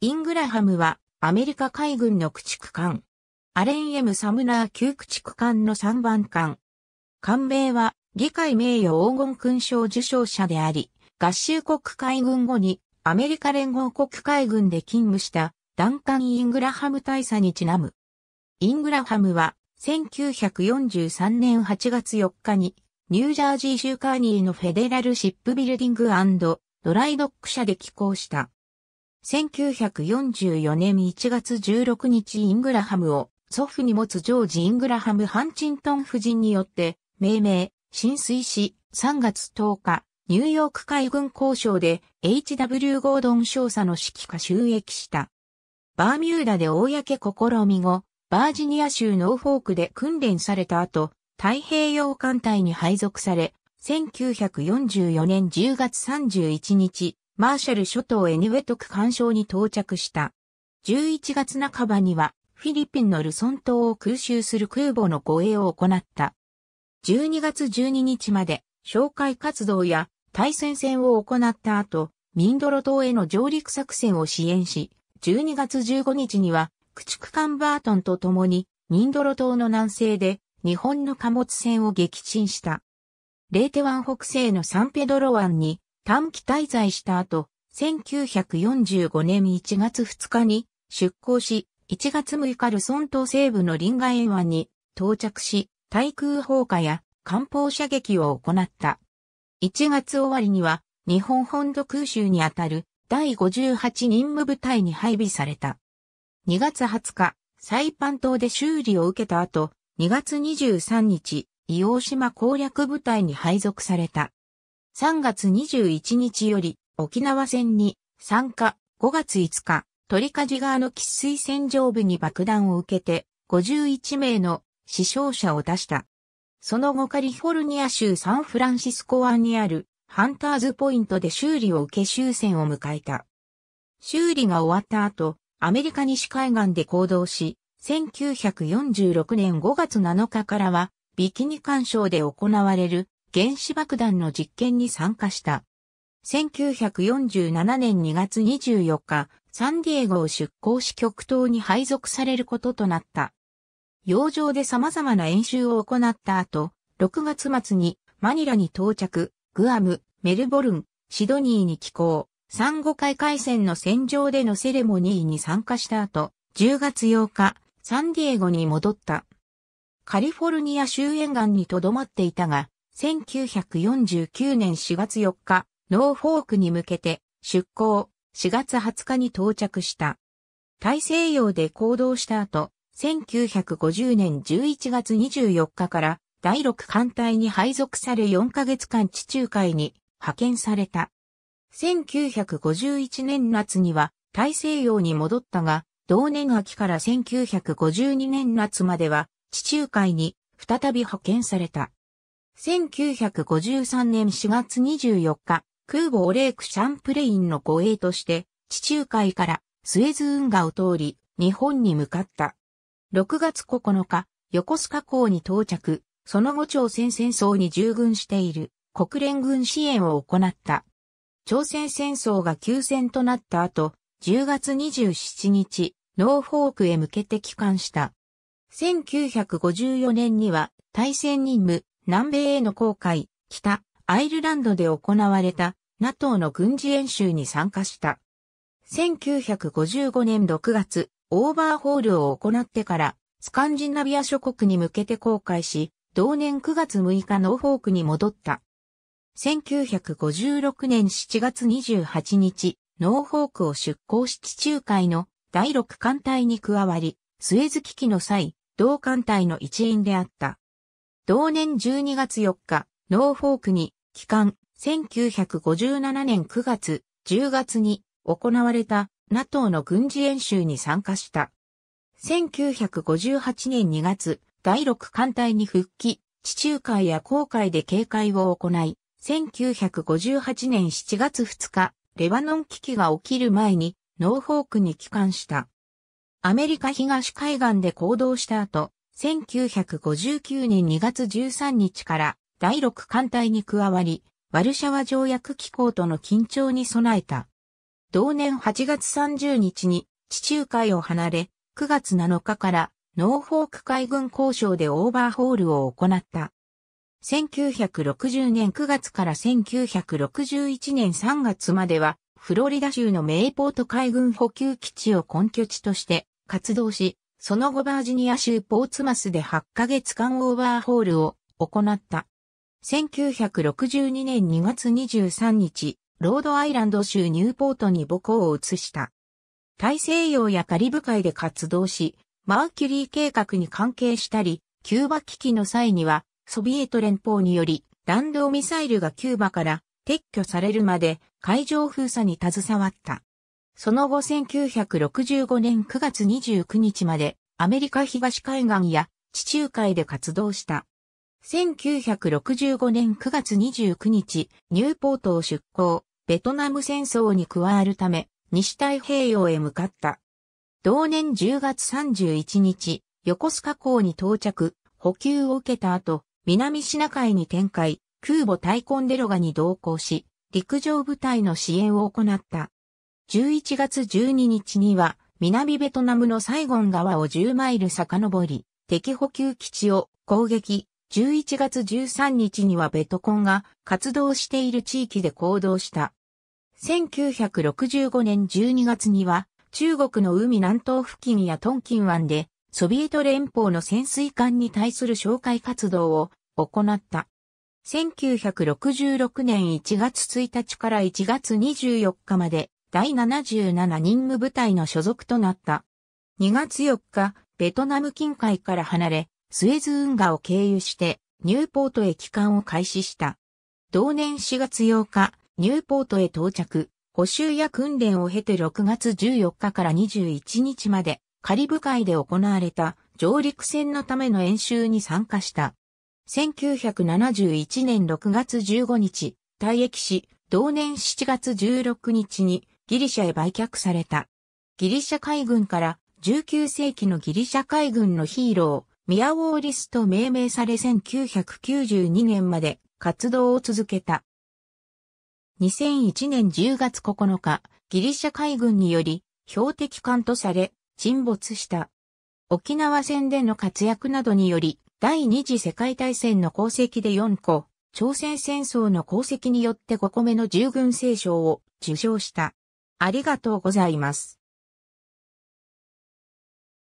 イングラハムはアメリカ海軍の駆逐艦。アレン・ M ・サムナー級駆逐艦の3番艦。艦名は議会名誉黄金勲章受章者であり、合衆国海軍後にアメリカ連合国海軍で勤務したダンカン・イングラハム大佐にちなむ。イングラハムは1943年8月4日にニュージャージー州カーニーのフェデラルシップビルディング&ドライドック社で寄港した。1944年1月16日イングラハムを祖父に持つジョージ・イングラハム・ハンチントン夫人によって命名、進水し、3月10日、ニューヨーク海軍工廠で H.W. ゴードン少佐の指揮下就役した。バーミューダで公試み後、バージニア州ノーフォークで訓練された後、太平洋艦隊に配属され、1944年10月31日、マーシャル諸島エニウェトク環礁に到着した。11月半ばには、フィリピンのルソン島を空襲する空母の護衛を行った。12月12日まで哨戒活動や対潜戦を行った後、ミンドロ島への上陸作戦を支援し、12月15日には駆逐艦バートンと共にミンドロ島の南西で日本の貨物船を撃沈した。レーテ湾北西のサンペドロ湾に短期滞在した後、1945年1月2日に出港し、1月6日ルソン島西部のリンガエン湾に到着し、対空砲火や艦砲射撃を行った。1月終わりには日本本土空襲にあたる第58任務部隊に配備された。2月20日、サイパン島で修理を受けた後、2月23日、硫黄島攻略部隊に配属された。3月21日より沖縄戦に参加、5月5日。鳥梶川の喫水線上部に爆弾を受けて51名の死傷者を出した。その後カリフォルニア州サンフランシスコ湾にあるハンターズポイントで修理を受け終戦を迎えた。修理が終わった後、アメリカ西海岸で行動し、1946年5月7日からはビキニ環礁で行われる原子爆弾の実験に参加した。1947年2月24日、サンディエゴを出港し極東に配属されることとなった。洋上で様々な演習を行った後、6月末にマニラに到着、グアム、メルボルン、シドニーに寄港、珊瑚海海戦の戦場でのセレモニーに参加した後、10月8日、サンディエゴに戻った。カリフォルニア州沿岸に留まっていたが、1949年4月4日、ノーフォークに向けて出港。4月20日に到着した。大西洋で行動した後、1950年11月24日から第6艦隊に配属され4ヶ月間地中海に派遣された。1951年夏には大西洋に戻ったが、同年秋から1952年夏までは地中海に再び派遣された。1953年4月24日、空母オレーク・シャンプレインの護衛として、地中海からスエズ運河を通り、日本に向かった。6月9日、横須賀港に到着、その後朝鮮戦争に従軍している国連軍支援を行った。朝鮮戦争が休戦となった後、10月27日、ノーフォークへ向けて帰還した。1954年には、対潜任務、南米への航海、北、アイルランドで行われた NATO の軍事演習に参加した。1955年6月、オーバーホールを行ってから、スカンジナビア諸国に向けて航海し、同年9月6日ノーフォークに戻った。1956年7月28日、ノーフォークを出港し地中海の第6艦隊に加わり、スエズ危機の際、同艦隊の一員であった。同年12月4日、ノーフォークに、帰還、1957年9月、10月に行われた NATO の軍事演習に参加した。1958年2月、第6艦隊に復帰、地中海や紅海で警戒を行い、1958年7月2日、レバノン危機が起きる前にノーフォークに帰還した。アメリカ東海岸で行動した後、1959年2月13日から、第6艦隊に加わり、ワルシャワ条約機構との緊張に備えた。同年8月30日に地中海を離れ、9月7日からノーフォーク海軍工廠でオーバーホールを行った。1960年9月から1961年3月までは、フロリダ州のメイポート海軍補給基地を根拠地として活動し、その後バージニア州ポーツマスで8ヶ月間オーバーホールを行った。1962年2月23日、ロードアイランド州ニューポートに母港を移した。大西洋やカリブ海で活動し、マーキュリー計画に関係したり、キューバ危機の際には、ソビエト連邦により弾道ミサイルがキューバから撤去されるまで海上封鎖に携わった。その後1965年9月29日までアメリカ東海岸や地中海で活動した。1965年9月29日、ニューポートを出港、ベトナム戦争に加わるため西太平洋へ向かった。同年10月31日、横須賀港に到着、補給を受けた後、南シナ海に展開、空母タイコンデロガに同行し、陸上部隊の支援を行った。11月12日には、南ベトナムのサイゴン川を10マイル遡り、敵補給基地を攻撃。11月13日にはベトコンが活動している地域で行動した。1965年12月には、中国の海南東付近やトンキン湾で、ソビエト連邦の潜水艦に対する哨戒活動を行った。1966年1月1日から1月24日まで第77任務部隊の所属となった。2月4日、ベトナム近海から離れ、スエズ運河を経由してニューポートへ帰還を開始した。同年4月8日、ニューポートへ到着、補修や訓練を経て6月14日から21日まで、カリブ海で行われた上陸戦のための演習に参加した。1971年6月15日、退役し、同年7月16日にギリシャへ売却された。ギリシャ海軍から19世紀のギリシャ海軍のヒーロー、ミアウォーリスと命名され1992年まで活動を続けた。2001年10月9日、ギリシャ海軍により標的艦とされ、沈没した。沖縄戦での活躍などにより、第二次世界大戦の功績で4個、朝鮮戦争の功績によって5個目の従軍聖章を受章した。ありがとうございます。